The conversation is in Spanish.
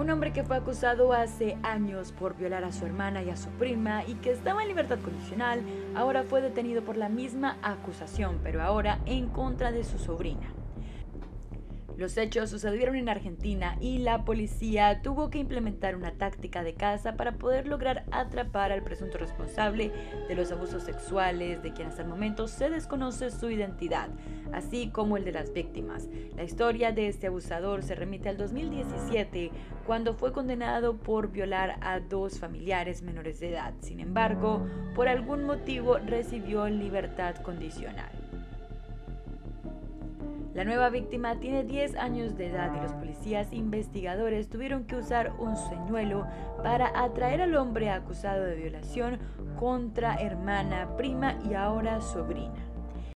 un hombre que fue acusado hace años por violar a su hermana y a su prima y que estaba en libertad condicional, ahora fue detenido por la misma acusación, pero ahora en contra de su sobrina. Los hechos sucedieron en Argentina y la policía tuvo que implementar una táctica de caza para poder lograr atrapar al presunto responsable de los abusos sexuales, de quien hasta el momento se desconoce su identidad, así como el de las víctimas. La historia de este abusador se remite al 2017, cuando fue condenado por violar a dos familiares menores de edad. Sin embargo, por algún motivo recibió libertad condicional. La nueva víctima tiene 10 años de edad y los policías investigadores tuvieron que usar un señuelo para atraer al hombre acusado de violación contra hermana, prima y ahora sobrina.